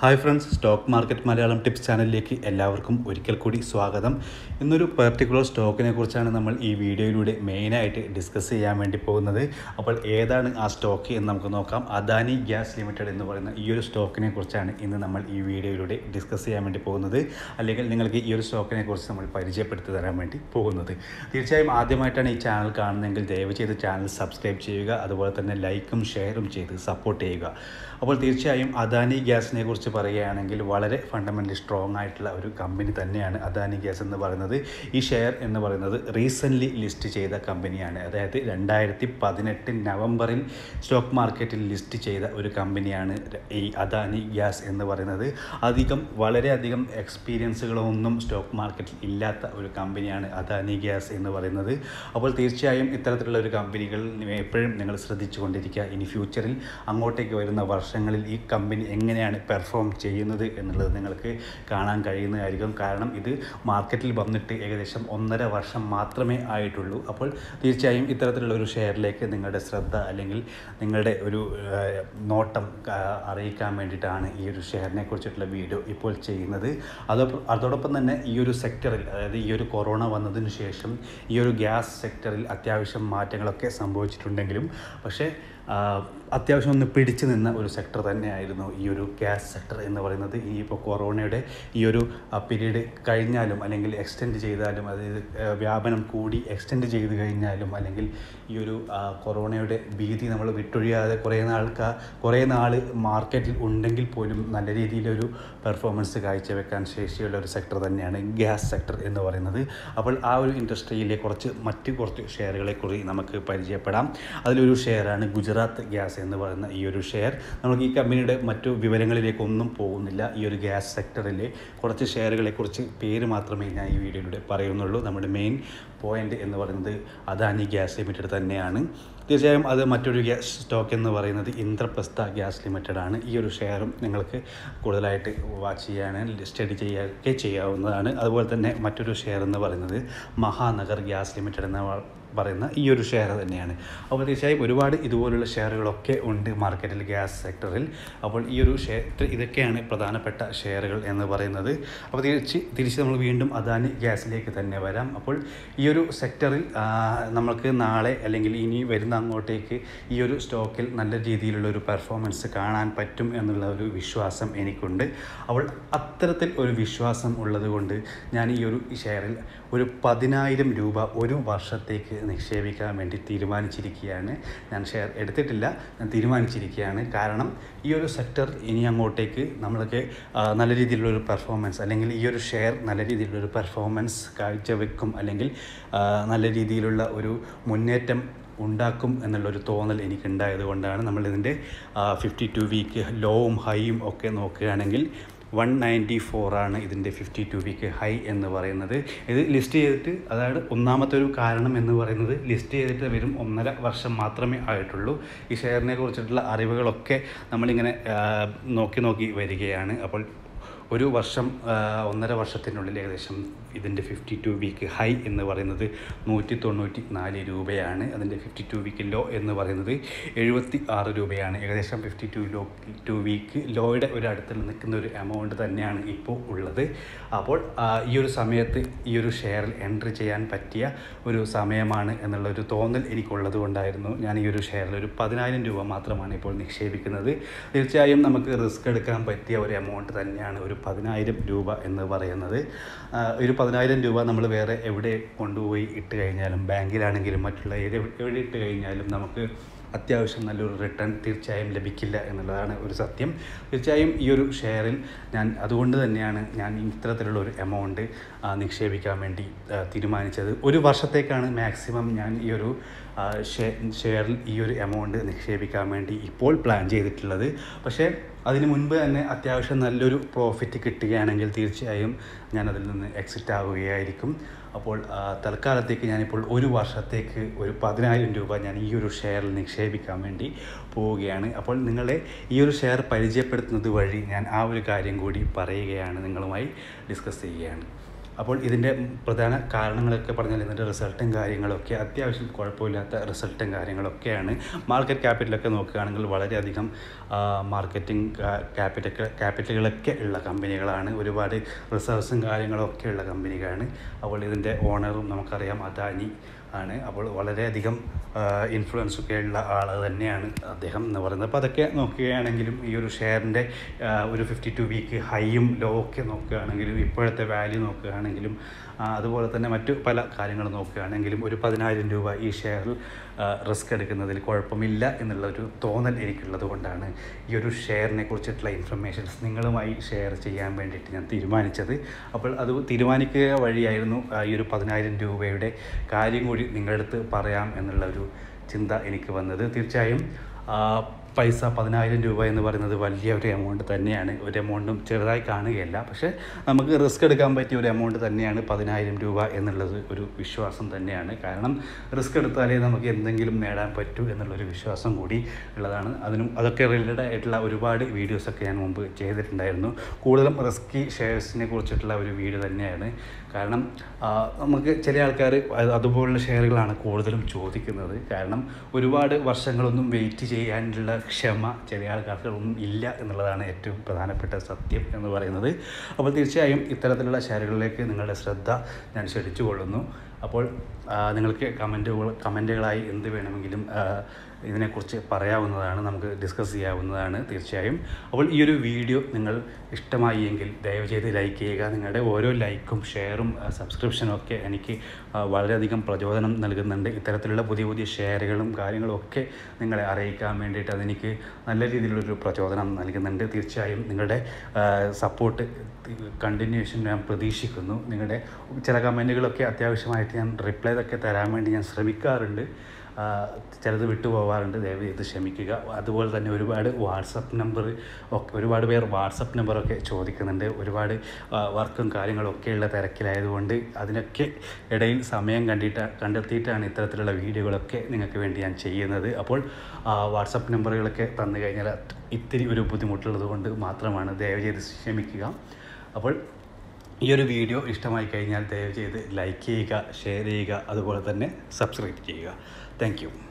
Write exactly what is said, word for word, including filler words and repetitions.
Hi friends, stock market Malayalam tips ചാനലിലേക്ക് എല്ലാവർക്കും ഒരിക്കൽ കൂടി സ്വാഗതം. ഇന്നൊരു പർട്ടിക്കുലർ സ്റ്റോക്കിനെ കുറിച്ചാണ് നമ്മൾ ഈ വീഡിയോയിലൂടെ മെയിനായിട്ട് ഡിസ്കസ് ചെയ്യാൻ വേണ്ടി പോകുന്നത്. അപ്പോൾ ഏതാണ് ആ സ്റ്റോക്ക് എന്ന് നമുക്ക് നോക്കാം. അദാനി ഗ്യാസ് ലിമിറ്റഡ് എന്ന് പറയുന്ന ഈ ഒരു സ്റ്റോക്കിനെ കുറിച്ചാണ് ഇന്ന് നമ്മൾ ഈ വീഡിയോയിലൂടെ ഡിസ്കസ് ചെയ്യാൻ വേണ്ടി പോകുന്നത്, അല്ലെങ്കിൽ നിങ്ങൾക്ക് ഈ ഒരു സ്റ്റോക്കിനെ കുറിച്ച് നമ്മൾ പരിചയപ്പെടുത്തി തരാൻ വേണ്ടി പോകുന്നത്. തീർച്ചയായും ആദ്യമായിട്ടാണ് ഈ ചാനൽ കാണുന്നതെങ്കിൽ ദയവ് ചെയ്ത് ചാനൽ സബ്സ്ക്രൈബ് ചെയ്യുക, അതുപോലെ തന്നെ ലൈക്കും ഷെയറും ചെയ്ത് സപ്പോർട്ട് ചെയ്യുക. അപ്പോൾ തീർച്ചയായും അദാനി ഗ്യാസിനെ കുറിച്ച് പറയുകയാണെങ്കിൽ വളരെ ഫണ്ടമെൻ്റലി സ്ട്രോങ് ആയിട്ടുള്ള ഒരു കമ്പനി തന്നെയാണ് അദാനി ഗ്യാസ് എന്ന് പറയുന്നത്. ഈ ഷെയർ എന്ന് പറയുന്നത് റീസെൻ്റ്ലി ലിസ്റ്റ് ചെയ്ത കമ്പനിയാണ്, അതായത് രണ്ടായിരത്തി പതിനെട്ട് നവംബറിൽ സ്റ്റോക്ക് മാർക്കറ്റിൽ ലിസ്റ്റ് ചെയ്ത ഒരു കമ്പനിയാണ് ഈ അദാനി ഗ്യാസ് എന്ന് പറയുന്നത്. അധികം വളരെയധികം എക്സ്പീരിയൻസുകളൊന്നും സ്റ്റോക്ക് മാർക്കറ്റിൽ ഇല്ലാത്ത ഒരു കമ്പനിയാണ് അദാനി ഗ്യാസ് എന്ന് പറയുന്നത്. അപ്പോൾ തീർച്ചയായും ഇത്തരത്തിലുള്ള ഒരു കമ്പനികൾ എപ്പോഴും നിങ്ങൾ ശ്രദ്ധിച്ചു കൊണ്ടിരിക്കുക. ഇനി ഫ്യൂച്ചറിൽ അങ്ങോട്ടേക്ക് വരുന്ന വർഷങ്ങളിൽ ഈ കമ്പനി എങ്ങനെയാണ് പെർഫോം ചെയ്യുന്നത് എന്നുള്ളത് നിങ്ങൾക്ക് കാണാൻ കഴിയുന്നതായിരിക്കും. കാരണം ഇത് മാർക്കറ്റിൽ വന്നിട്ട് ഏകദേശം ഒന്നര വർഷം മാത്രമേ ആയിട്ടുള്ളൂ. അപ്പോൾ തീർച്ചയായും ഇത്തരത്തിലുള്ള ഒരു ഷെയറിലേക്ക് നിങ്ങളുടെ ശ്രദ്ധ അല്ലെങ്കിൽ നിങ്ങളുടെ ഒരു നോട്ടം അറിയിക്കാൻ വേണ്ടിയിട്ടാണ് ഈ ഒരു ഷെയറിനെ കുറിച്ചിട്ടുള്ള വീഡിയോ ഇപ്പോൾ ചെയ്യുന്നത്. അത് അതോടൊപ്പം തന്നെ ഈ ഒരു സെക്ടറിൽ, അതായത് ഈ ഒരു കൊറോണ വന്നതിന് ശേഷം ഈ ഒരു ഗ്യാസ് സെക്ടറിൽ അത്യാവശ്യം മാറ്റങ്ങളൊക്കെ സംഭവിച്ചിട്ടുണ്ടെങ്കിലും പക്ഷേ അത്യാവശ്യം ഒന്ന് പിടിച്ചു നിന്ന ഒരു സെക്ടർ തന്നെയായിരുന്നു ഈ ഒരു ഗ്യാസ് സെക്ടർ എന്ന് പറയുന്നത്. ഇനിയിപ്പോൾ കൊറോണയുടെ ഈ ഒരു പീരീഡ് കഴിഞ്ഞാലും അല്ലെങ്കിൽ എക്സ്റ്റെൻഡ് ചെയ്താലും, അതായത് വ്യാപനം കൂടി എക്സ്റ്റെൻഡ് ചെയ്ത് കഴിഞ്ഞാലും, അല്ലെങ്കിൽ ഈ ഒരു കൊറോണയുടെ ഭീതി നമ്മൾ വിട്ടൊഴിയാതെ കുറേ നാൾക്കാർ കുറേ നാൾ മാർക്കറ്റിൽ ഉണ്ടെങ്കിൽ പോലും നല്ല രീതിയിലൊരു പെർഫോമൻസ് കാഴ്ചവെക്കാൻ ശേഷിയുള്ള ഒരു സെക്ടർ തന്നെയാണ് ഗ്യാസ് സെക്ടർ എന്ന് പറയുന്നത്. അപ്പോൾ ആ ഒരു ഇൻഡസ്ട്രിയിലെ കുറച്ച് മറ്റ് കുറച്ച് ഷെയറുകളെക്കുറിച്ച് നമുക്ക് പരിചയപ്പെടാം. അതിലൊരു ഷെയറാണ് ഗുജറാത്ത് ഗുജറാത്ത് ഗ്യാസ് എന്ന് പറയുന്ന ഈ ഒരു ഷെയർ. നമുക്ക് ഈ കമ്പനിയുടെ മറ്റു വിവരങ്ങളിലേക്കൊന്നും പോകുന്നില്ല. ഈ ഒരു ഗ്യാസ് സെക്ടറിലെ കുറച്ച് ഷെയറുകളെക്കുറിച്ച് പേര് മാത്രമേ ഞാൻ ഈ വീഡിയോയിലൂടെ പറയുന്നുള്ളൂ. നമ്മുടെ മെയിൻ പോയിൻ്റ് എന്ന് പറയുന്നത് അദാനി ഗ്യാസ് ലിമിറ്റഡ് തന്നെയാണ്. തീർച്ചയായും അത് മറ്റൊരു ഗ്യാസ് സ്റ്റോക്ക് എന്ന് പറയുന്നത് ഇന്ദ്രപ്രസ്ഥ ഗ്യാസ് ലിമിറ്റഡ് ആണ്. ഈ ഒരു ഷെയറും നിങ്ങൾക്ക് കൂടുതലായിട്ട് വാച്ച് ചെയ്യാൻ സ്റ്റഡി ചെയ്യാനൊക്കെ ചെയ്യാവുന്നതാണ്. അതുപോലെ തന്നെ മറ്റൊരു ഷെയർ എന്ന് പറയുന്നത് മഹാനഗർ ഗ്യാസ് ലിമിറ്റഡ് എന്ന പറയുന്ന ഈ ഒരു ഷെയർ തന്നെയാണ്. അപ്പോൾ തീർച്ചയായും ഒരുപാട് ഇതുപോലുള്ള ഷെയറുകളൊക്കെ ഉണ്ട് മാർക്കറ്റിൽ ഗ്യാസ് സെക്ടറിൽ. അപ്പോൾ ഈ ഒരു ഷെയർ ഇതൊക്കെയാണ് പ്രധാനപ്പെട്ട ഷെയറുകൾ എന്ന് പറയുന്നത്. അപ്പോൾ തിരിച്ച് തിരിച്ച് നമ്മൾ വീണ്ടും അദാനി ഗ്യാസിലേക്ക് തന്നെ വരാം. അപ്പോൾ ഈ ഒരു സെക്ടറിൽ നമുക്ക് നാളെ അല്ലെങ്കിൽ ഇനി വരുന്ന അങ്ങോട്ടേക്ക് ഈ ഒരു സ്റ്റോക്കിൽ നല്ല രീതിയിലുള്ള ഒരു പെർഫോമൻസ് കാണാൻ പറ്റും എന്നുള്ള ഒരു വിശ്വാസം എനിക്കുണ്ട്. അപ്പോൾ അത്തരത്തിൽ ഒരു വിശ്വാസം ഉള്ളത് കൊണ്ട് ഞാൻ ഈ ഒരു ഷെയറിൽ ഒരു പതിനായിരം രൂപ ഒരു വർഷത്തേക്ക് നിക്ഷേപിക്കാൻ വേണ്ടി തീരുമാനിച്ചിരിക്കുകയാണ്. ഞാൻ ഷെയർ എടുത്തിട്ടില്ല, ഞാൻ തീരുമാനിച്ചിരിക്കുകയാണ്. കാരണം ഈ ഒരു സെക്ടർ ഇനി അങ്ങോട്ടേക്ക് നമ്മൾക്ക് നല്ല രീതിയിലുള്ളൊരു പെർഫോമൻസ് അല്ലെങ്കിൽ ഈ ഒരു ഷെയർ നല്ല രീതിയിലുള്ളൊരു പെർഫോമൻസ് കാഴ്ചവെക്കും, അല്ലെങ്കിൽ നല്ല രീതിയിലുള്ള ഒരു മുന്നേറ്റം ഉണ്ടാക്കും എന്നുള്ളൊരു തോന്നൽ എനിക്കുണ്ടായത് കൊണ്ടാണ് നമ്മളിതിൻ്റെ ഫിഫ്റ്റി ടു വീക്ക് ലോവും ഹൈയും ഒക്കെ നോക്കുകയാണെങ്കിൽ വൺ നയൻറ്റി ഫോറാണ് ഇതിൻ്റെ ഫിഫ്റ്റി ടു വീക്ക് ഹൈ എന്ന് പറയുന്നത്. ഇത് ലിസ്റ്റ് ചെയ്തിട്ട്, അതായത് ഒന്നാമത്തെ ഒരു കാരണം എന്ന് പറയുന്നത് ലിസ്റ്റ് ചെയ്തിട്ട് വരും ഒന്നര വർഷം മാത്രമേ ആയിട്ടുള്ളൂ. ഈ ഷെയറിനെ കുറിച്ചിട്ടുള്ള അറിവുകളൊക്കെ നമ്മളിങ്ങനെ നോക്കി നോക്കി വരികയാണ്. അപ്പോൾ ഒരു വർഷം ഒന്നര വർഷത്തിനുള്ളിൽ ഏകദേശം ഇതിൻ്റെ ഫിഫ്റ്റി ടു വീക്ക് ഹൈ എന്ന് പറയുന്നത് നൂറ്റി തൊണ്ണൂറ്റി നാല് രൂപയാണ്. അതിൻ്റെ ഫിഫ്റ്റി ടു വീക്ക് ലോ എന്ന് പറയുന്നത് എഴുപത്തി ആറ് രൂപയാണ്. ഏകദേശം fifty two low two week ലോയുടെ ഒരു അടുത്ത് നിൽക്കുന്ന ഒരു എമൗണ്ട് തന്നെയാണ് ഇപ്പോൾ ഉള്ളത്. അപ്പോൾ ഈ ഒരു സമയത്ത് ഈ ഒരു ഷെയറിൽ എൻട്രി ചെയ്യാൻ പറ്റിയ ഒരു സമയമാണ് എന്നുള്ളൊരു തോന്നൽ എനിക്കുള്ളത് കൊണ്ടായിരുന്നു ഞാൻ ഈ ഒരു ഷെയറിൽ ഒരു പതിനായിരം രൂപ മാത്രമാണ് ഇപ്പോൾ നിക്ഷേപിക്കുന്നത്. തീർച്ചയായും നമുക്ക് റിസ്ക് എടുക്കാൻ പറ്റിയ ഒരു എമൗണ്ട് തന്നെയാണ് ഒരു പതിനായിരം രൂപ എന്ന് പറയുന്നത്. ഒരു പതിനായിരം രൂപ നമ്മൾ വേറെ എവിടെ കൊണ്ടുപോയി ഇട്ട് കഴിഞ്ഞാലും, ബാങ്കിലാണെങ്കിലും മറ്റുള്ള എവിടെ ഇട്ട് കഴിഞ്ഞാലും നമുക്ക് അത്യാവശ്യം നല്ലൊരു റിട്ടേൺ തീർച്ചയായും ലഭിക്കില്ല എന്നുള്ളതാണ് ഒരു സത്യം. തീർച്ചയായും ഈ ഒരു ഷെയറിൽ ഞാൻ അതുകൊണ്ട് തന്നെയാണ് ഞാൻ ഇത്തരത്തിലുള്ള ഒരു എമൗണ്ട് നിക്ഷേപിക്കാൻ വേണ്ടി തീരുമാനിച്ചത്. ഒരു വർഷത്തേക്കാണ് മാക്സിമം ഞാൻ ഈ ഒരു ഷെയറിൽ ഈ ഒരു എമൗണ്ട് നിക്ഷേപിക്കാൻ വേണ്ടി ഇപ്പോൾ പ്ലാൻ ചെയ്തിട്ടുള്ളത്. പക്ഷേ അതിന് മുൻപ് തന്നെ അത്യാവശ്യം നല്ലൊരു പ്രോഫിറ്റ് കിട്ടുകയാണെങ്കിൽ തീർച്ചയായും ഞാനതിൽ നിന്ന് എക്സിറ്റ് ആവുകയായിരിക്കും. അപ്പോൾ തൽക്കാലത്തേക്ക് ഞാനിപ്പോൾ ഒരു വർഷത്തേക്ക് ഒരു പതിനായിരം രൂപ ഞാൻ ഈ ഒരു ഷെയറിൽ നിക്ഷേപിക്കാൻ വേണ്ടി പോവുകയാണ്. അപ്പോൾ നിങ്ങളെ ഈ ഒരു ഷെയർ പരിചയപ്പെടുത്തുന്നത് വഴി ഞാൻ ആ ഒരു കാര്യം കൂടി പറയുകയാണ്, നിങ്ങളുമായി ഡിസ്കസ് ചെയ്യുകയാണ്. അപ്പോൾ ഇതിൻ്റെ പ്രധാന കാരണങ്ങളൊക്കെ പറഞ്ഞാൽ ഇതിൻ്റെ റിസൾട്ടും കാര്യങ്ങളൊക്കെ അത്യാവശ്യം കുഴപ്പമില്ലാത്ത റിസൾട്ടും കാര്യങ്ങളൊക്കെയാണ്. മാർക്കറ്റ് ക്യാപിറ്റലൊക്കെ നോക്കുകയാണെങ്കിൽ വളരെയധികം മാർക്കറ്റിംഗ് ക്യാപിറ്റൽ ക്യാപിറ്റലുകളൊക്കെ ഉള്ള കമ്പനികളാണ്, ഒരുപാട് റിസർവ്സും കാര്യങ്ങളൊക്കെ ഉള്ള കമ്പനികളാണ്. അപ്പോൾ ഇതിൻ്റെ ഓണറും നമുക്കറിയാം അദാനി ആണ്. അപ്പോൾ വളരെയധികം ഇൻഫ്ലുവൻസൊക്കെ ഉള്ള ആൾ തന്നെയാണ് അദ്ദേഹം എന്ന് പറയുന്നത്. അപ്പോൾ അതൊക്കെ നോക്കുകയാണെങ്കിലും ഈ ഒരു ഷെയറിൻ്റെ ഒരു ഫിഫ്റ്റി ടു വീക്ക് ഹൈയും ലോ ഒക്കെ നോക്കുകയാണെങ്കിലും ഇപ്പോഴത്തെ വാല്യൂ നോക്കുകയാണെങ്കിലും അതുപോലെ തന്നെ മറ്റു പല കാര്യങ്ങൾ നോക്കുകയാണെങ്കിലും ഒരു പതിനായിരം രൂപ ഈ ഷെയറിൽ റിസ്ക് എടുക്കുന്നതിൽ കുഴപ്പമില്ല എന്നുള്ളൊരു തോന്നൽ എനിക്കുള്ളത് കൊണ്ടാണ് ഈ ഒരു ഷെയറിനെ കുറിച്ചിട്ടുള്ള ഇൻഫർമേഷൻസ് നിങ്ങളുമായി ഷെയർ ചെയ്യാൻ വേണ്ടിയിട്ട് ഞാൻ തീരുമാനിച്ചത്. അപ്പോൾ അത് തീരുമാനിക്കുക വഴിയായിരുന്നു ഈ ഒരു പതിനായിരം രൂപയുടെ കാര്യം കൂടി നിങ്ങളുടെ അടുത്ത് പറയാം എന്നുള്ളൊരു ചിന്ത എനിക്ക് വന്നത്. തീർച്ചയായും പൈസ പതിനായിരം രൂപ എന്ന് പറയുന്നത് വലിയ ഒരു എമൗണ്ട് തന്നെയാണ്, ഒരു എമൗണ്ടും ചെറുതായി കാണുകയില്ല. പക്ഷേ നമുക്ക് റിസ്ക് എടുക്കാൻ പറ്റിയ ഒരു എമൗണ്ട് തന്നെയാണ് പതിനായിരം രൂപ എന്നുള്ളത് ഒരു വിശ്വാസം തന്നെയാണ്. കാരണം റിസ്ക് എടുത്താലേ നമുക്ക് എന്തെങ്കിലും നേടാൻ പറ്റൂ എന്നുള്ളൊരു വിശ്വാസം കൂടി ഉള്ളതാണ്. അതിനും അതൊക്കെ റിലേറ്റഡ് ആയിട്ടുള്ള ഒരുപാട് വീഡിയോസൊക്കെ ഞാൻ മുമ്പ് ചെയ്തിട്ടുണ്ടായിരുന്നു. കൂടുതലും റിസ്കി ഷെയർസിനെ കുറിച്ചിട്ടുള്ള ഒരു വീഡിയോ തന്നെയാണ്. കാരണം നമുക്ക് ചില ആൾക്കാർ അതുപോലുള്ള ഷെയറുകളാണ് കൂടുതലും ചോദിക്കുന്നത്. കാരണം ഒരുപാട് വർഷങ്ങളൊന്നും വെയിറ്റ് ചെയ്യാനുള്ള ക്ഷമ ചില ആൾക്കാർക്കൊന്നും ഇല്ല എന്നുള്ളതാണ് ഏറ്റവും പ്രധാനപ്പെട്ട സത്യം എന്ന് പറയുന്നത്. അപ്പോൾ തീർച്ചയായും ഇത്തരത്തിലുള്ള ഷെയറുകളിലേക്ക് നിങ്ങളുടെ ശ്രദ്ധ ഞാൻ ക്ഷണിച്ചു കൊള്ളുന്നു. അപ്പോൾ നിങ്ങൾക്ക് കമൻറ്റുകൾ കമൻറ്റുകളായി എന്ത് വേണമെങ്കിലും ഇതിനെക്കുറിച്ച് പറയാവുന്നതാണ്, നമുക്ക് ഡിസ്കസ് ചെയ്യാവുന്നതാണ് തീർച്ചയായും. അപ്പോൾ ഈ ഒരു വീഡിയോ നിങ്ങൾ ഇഷ്ടമായി എങ്കിൽ ദയവ് ചെയ്ത് ലൈക്ക് ചെയ്യുക. നിങ്ങളുടെ ഓരോ ലൈക്കും ഷെയറും സബ്സ്ക്രിപ്ഷനും ഒക്കെ എനിക്ക് വളരെയധികം പ്രചോദനം നൽകുന്നുണ്ട്. ഇത്തരത്തിലുള്ള പുതിയ പുതിയ ഷെയറുകളും കാര്യങ്ങളും ഒക്കെ നിങ്ങളെ അറിയിക്കാൻ വേണ്ടിയിട്ട് അതെനിക്ക് നല്ല രീതിയിലുള്ളൊരു പ്രചോദനം നൽകുന്നുണ്ട്. തീർച്ചയായും നിങ്ങളുടെ സപ്പോർട്ട് കണ്ടിന്യൂഷൻ ഞാൻ പ്രതീക്ഷിക്കുന്നു. നിങ്ങളുടെ ചില കമൻറ്റുകളൊക്കെ അത്യാവശ്യമായിട്ട് ഞാൻ റിപ്ലൈ ഒക്കെ തരാൻ വേണ്ടി ഞാൻ ശ്രമിക്കാറുണ്ട്, ചിലത് വിട്ടുപോകാറുണ്ട്, ദയവ് ഇത് ക്ഷമിക്കുക. അതുപോലെ തന്നെ ഒരുപാട് വാട്സപ്പ് നമ്പർ ഒക്കെ ഒരുപാട് പേർ വാട്സപ്പ് നമ്പറൊക്കെ ചോദിക്കുന്നുണ്ട്. ഒരുപാട് വർക്കും കാര്യങ്ങളൊക്കെ ഉള്ള തിരക്കിലായതുകൊണ്ട് അതിനൊക്കെ ഇടയിൽ സമയം കണ്ടിട്ട് കണ്ടെത്തിയിട്ടാണ് ഇത്തരത്തിലുള്ള വീഡിയോകളൊക്കെ നിങ്ങൾക്ക് വേണ്ടി ഞാൻ ചെയ്യുന്നത്. അപ്പോൾ വാട്സപ്പ് നമ്പറുകളൊക്കെ തന്നു കഴിഞ്ഞാൽ ഇത്തിരി ഒരു ബുദ്ധിമുട്ടുള്ളത് കൊണ്ട് മാത്രമാണ്, ദയവ് ചെയ്ത് ക്ഷമിക്കുക. അപ്പോൾ ഈ ഒരു വീഡിയോ ഇഷ്ടമായി കഴിഞ്ഞാൽ ദയവ് ചെയ്ത് ലൈക്ക് ചെയ്യുക, ഷെയർ ചെയ്യുക, അതുപോലെ തന്നെ സബ്സ്ക്രൈബ് ചെയ്യുക. Thank U.